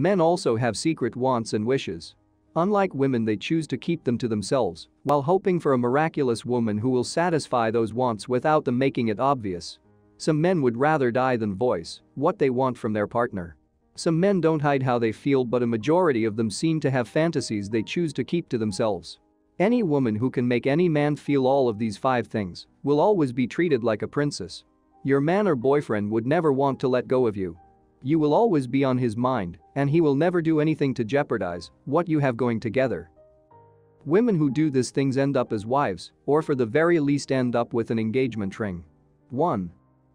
Men also have secret wants and wishes. Unlike women, they choose to keep them to themselves while hoping for a miraculous woman who will satisfy those wants without them making it obvious. Some men would rather die than voice what they want from their partner. Some men don't hide how they feel, but a majority of them seem to have fantasies they choose to keep to themselves. Any woman who can make any man feel all of these 5 things will always be treated like a princess. Your man or boyfriend would never want to let go of you. You will always be on his mind, and he will never do anything to jeopardize what you have going together. Women who do these things end up as wives, or for the very least end up with an engagement ring. 1.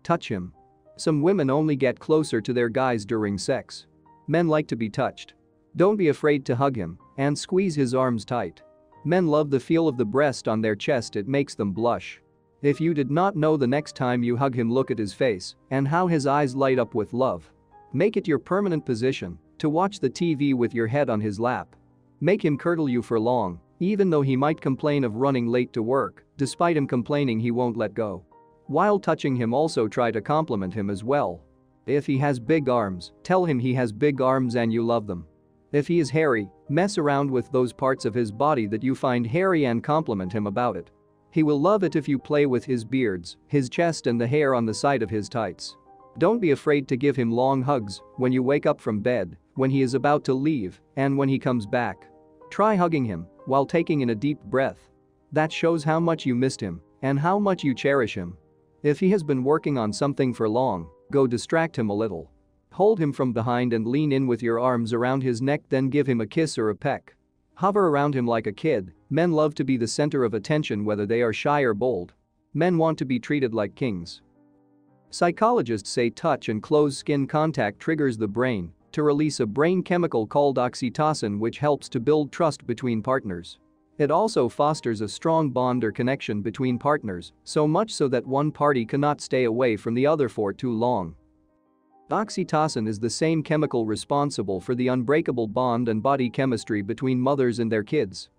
Touch him. Some women only get closer to their guys during sex. Men like to be touched. Don't be afraid to hug him and squeeze his arms tight. Men love the feel of the breast on their chest, it makes them blush. If you did not know, the next time you hug him, look at his face and how his eyes light up with love. Make it your permanent position to watch the TV with your head on his lap. Make him cuddle you for long, even though he might complain of running late to work. Despite him complaining, he won't let go. While touching him, also try to compliment him as well. If he has big arms, tell him he has big arms and you love them. If he is hairy, mess around with those parts of his body that you find hairy and compliment him about it. He will love it if you play with his beards, his chest, and the hair on the side of his tights. Don't be afraid to give him long hugs when you wake up from bed, when he is about to leave, and when he comes back. Try hugging him while taking in a deep breath. That shows how much you missed him and how much you cherish him. If he has been working on something for long, go distract him a little. Hold him from behind and lean in with your arms around his neck, then give him a kiss or a peck. Hover around him like a kid. Men love to be the center of attention, whether they are shy or bold. Men want to be treated like kings. Psychologists say touch and close skin contact triggers the brain to release a brain chemical called oxytocin, which helps to build trust between partners. It also fosters a strong bond or connection between partners, so much so that one party cannot stay away from the other for too long. Oxytocin is the same chemical responsible for the unbreakable bond and body chemistry between mothers and their kids.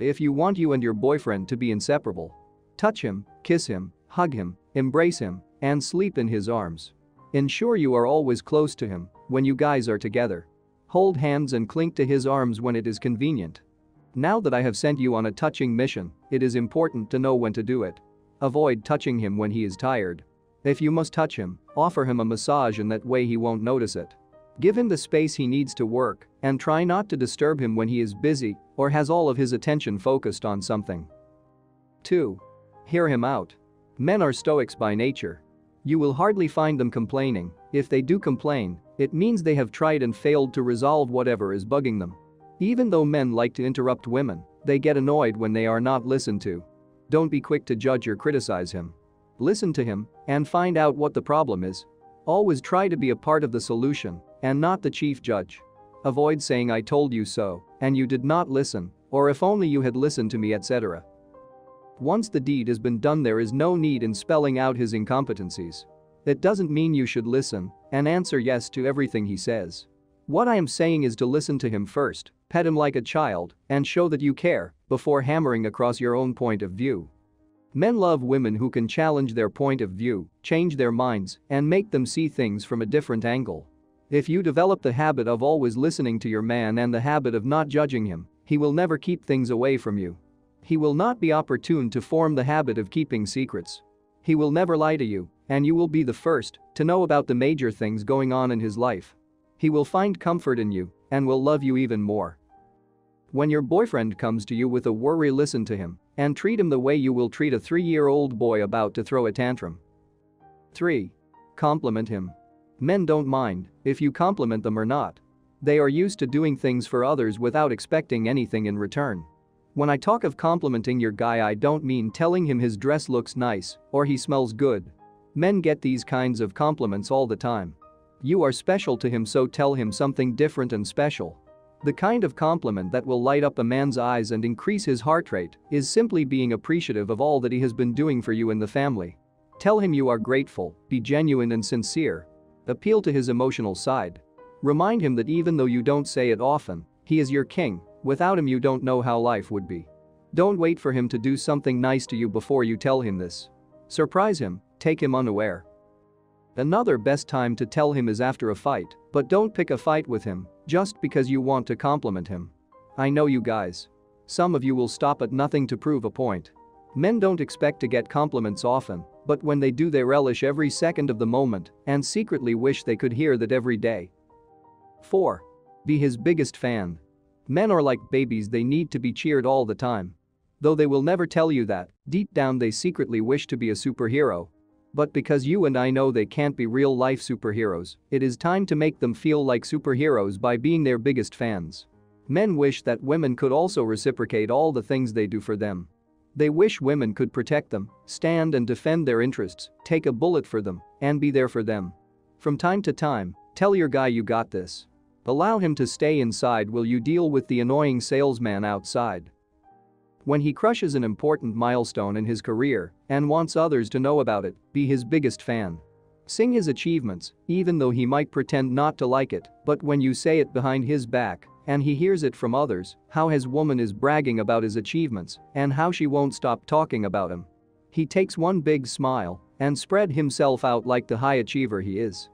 If you want you and your boyfriend to be inseparable, touch him, kiss him, hug him, embrace him, and sleep in his arms. Ensure you are always close to him when you guys are together. Hold hands and cling to his arms when it is convenient. Now that I have sent you on a touching mission, it is important to know when to do it. Avoid touching him when he is tired. If you must touch him, offer him a massage, and that way he won't notice it. Give him the space he needs to work and try not to disturb him when he is busy or has all of his attention focused on something. 2. Hear him out. Men are stoics by nature. You will hardly find them complaining. If they do complain, it means they have tried and failed to resolve whatever is bugging them. Even though men like to interrupt women, they get annoyed when they are not listened to. Don't be quick to judge or criticize him. Listen to him and find out what the problem is. Always try to be a part of the solution and not the chief judge. Avoid saying "I told you so" and "you did not listen," or "if only you had listened to me," etc. Once the deed has been done, there is no need in spelling out his incompetencies. That doesn't mean you should listen and answer yes to everything he says. What I am saying is to listen to him first, pet him like a child, and show that you care before hammering across your own point of view. Men love women who can challenge their point of view, change their minds, and make them see things from a different angle. If you develop the habit of always listening to your man and the habit of not judging him, he will never keep things away from you. He will not be opportune to form the habit of keeping secrets. He will never lie to you, and you will be the first to know about the major things going on in his life. He will find comfort in you and will love you even more. When your boyfriend comes to you with a worry, listen to him and treat him the way you will treat a 3-year-old boy about to throw a tantrum. 3. Compliment him. Men don't mind if you compliment them or not. They are used to doing things for others without expecting anything in return. When I talk of complimenting your guy, I don't mean telling him his dress looks nice or he smells good. Men get these kinds of compliments all the time. You are special to him, so tell him something different and special. The kind of compliment that will light up a man's eyes and increase his heart rate is simply being appreciative of all that he has been doing for you and the family. Tell him you are grateful, be genuine and sincere. Appeal to his emotional side. Remind him that even though you don't say it often, he is your king. Without him, you don't know how life would be. Don't wait for him to do something nice to you before you tell him this. Surprise him, take him unaware. Another best time to tell him is after a fight, But don't pick a fight with him just because you want to compliment him. I know you guys. Some of you will stop at nothing to prove a point. Men don't expect to get compliments often, but when they do, they relish every second of the moment and secretly wish they could hear that every day. 4. Be his biggest fan. Men are like babies, they need to be cheered all the time. Though they will never tell you that, deep down they secretly wish to be a superhero. But because you and I know they can't be real-life superheroes, it is time to make them feel like superheroes by being their biggest fans. Men wish that women could also reciprocate all the things they do for them. They wish women could protect them, stand and defend their interests, take a bullet for them, and be there for them. From time to time, tell your guy you got this. Allow him to stay inside while you deal with the annoying salesman outside. When he crushes an important milestone in his career and wants others to know about it, be his biggest fan. Sing his achievements, even though he might pretend not to like it, but when you say it behind his back and he hears it from others, how his woman is bragging about his achievements and how she won't stop talking about him. He takes one big smile and spread himself out like the high achiever he is.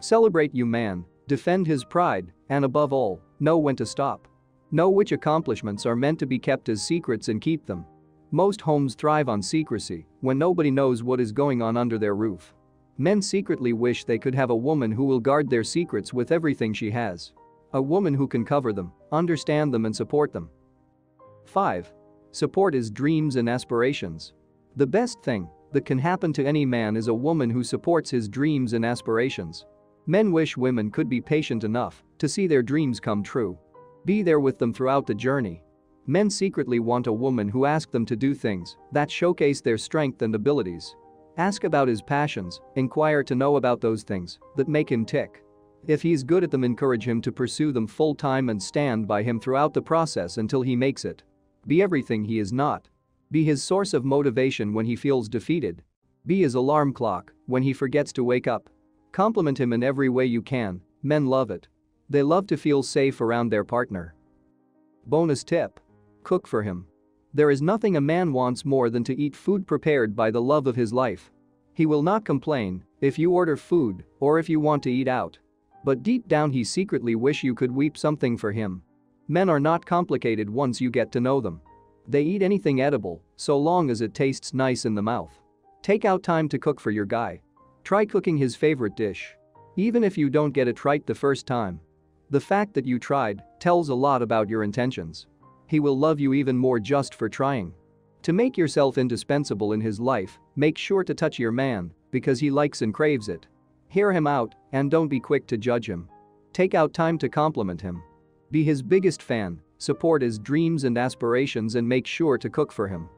Celebrate you man, defend his pride, and above all, know when to stop. Know which accomplishments are meant to be kept as secrets and keep them. Most homes thrive on secrecy when nobody knows what is going on under their roof. Men secretly wish they could have a woman who will guard their secrets with everything she has. A woman who can cover them, understand them, and support them. 5. Support his dreams and aspirations. The best thing that can happen to any man is a woman who supports his dreams and aspirations. Men wish women could be patient enough to see their dreams come true. Be there with them throughout the journey. Men secretly want a woman who asks them to do things that showcase their strength and abilities. Ask about his passions, inquire to know about those things that make him tick. If he's good at them, encourage him to pursue them full-time and stand by him throughout the process until he makes it. Be everything he is not. Be his source of motivation when he feels defeated. Be his alarm clock when he forgets to wake up. Compliment him in every way you can. Men love it. They love to feel safe around their partner. Bonus tip. Cook for him. There is nothing a man wants more than to eat food prepared by the love of his life. He will not complain if you order food or if you want to eat out. But deep down he secretly wish you could whip something for him. Men are not complicated once you get to know them. They eat anything edible, so long as it tastes nice in the mouth. Take out time to cook for your guy. Try cooking his favorite dish. Even if you don't get it right the first time, the fact that you tried tells a lot about your intentions. He will love you even more just for trying. To make yourself indispensable in his life, make sure to touch your man because he likes and craves it. Hear him out and don't be quick to judge him. Take out time to compliment him. Be his biggest fan, support his dreams and aspirations, and make sure to cook for him.